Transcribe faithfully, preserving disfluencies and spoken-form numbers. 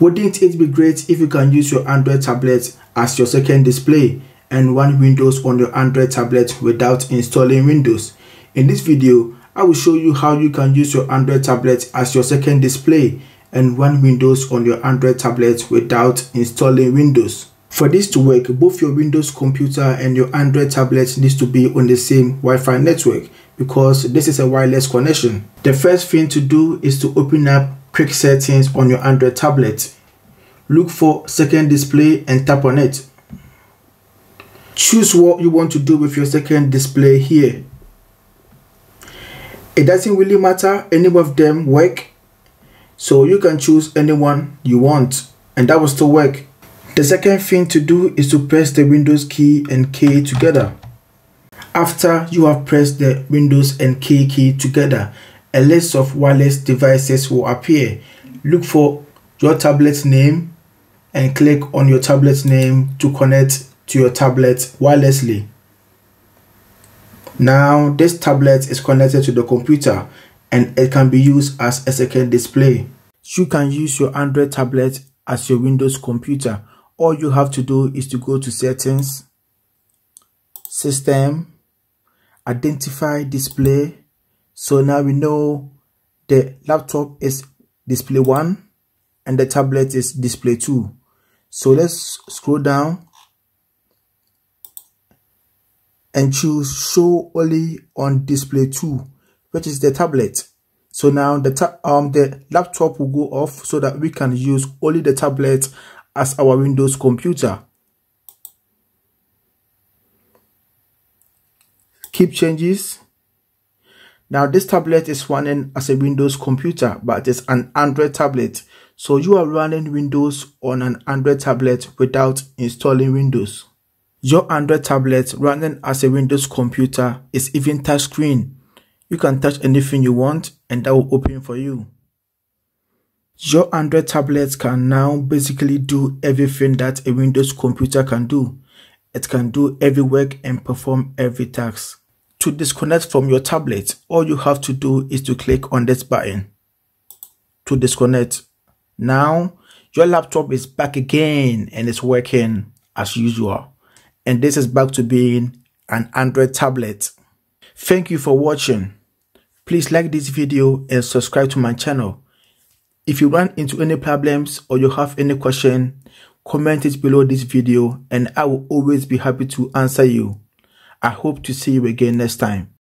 Wouldn't it be great if you can use your Android tablet as your second display and run Windows on your Android tablet without installing Windows? In this video, I will show you how you can use your Android tablet as your second display and run Windows on your Android tablet without installing Windows. For this to work, both your Windows computer and your Android tablet needs to be on the same Wi-Fi network because this is a wireless connection. The first thing to do is to open up Quick Settings on your Android tablet. Look for Second Display and tap on it. Choose what you want to do with your second display here. It doesn't really matter, any of them work. So you can choose anyone you want and that will still work. The second thing to do is to press the Windows key and K together. After you have pressed the Windows and K key together, a list of wireless devices will appear. Look for your tablet name and click on your tablet name to connect to your tablet wirelessly. Now this tablet is connected to the computer and it can be used as a second display. You can use your Android tablet as your Windows computer. All you have to do is to go to Settings, System, Identify Display. So now we know the laptop is display one and the tablet is display two. So let's scroll down and choose Show Only on Display two, which is the tablet. So now the ta um the laptop will go off so that we can use only the tablet as our Windows computer. Keep changes. Now this tablet is running as a Windows computer, but it's an Android tablet. So you are running Windows on an Android tablet without installing Windows. Your Android tablet running as a Windows computer is even touch screen. You can touch anything you want and that will open for you. Your Android tablet can now basically do everything that a Windows computer can do. It can do every work and perform every task. To disconnect from your tablet, all you have to do is to click on this button to disconnect. Now your laptop is back again and it's working as usual. And this is back to being an Android tablet. Thank you for watching. Please like this video and subscribe to my channel. If you run into any problems or you have any question, comment it below this video and I will always be happy to answer you. I hope to see you again next time.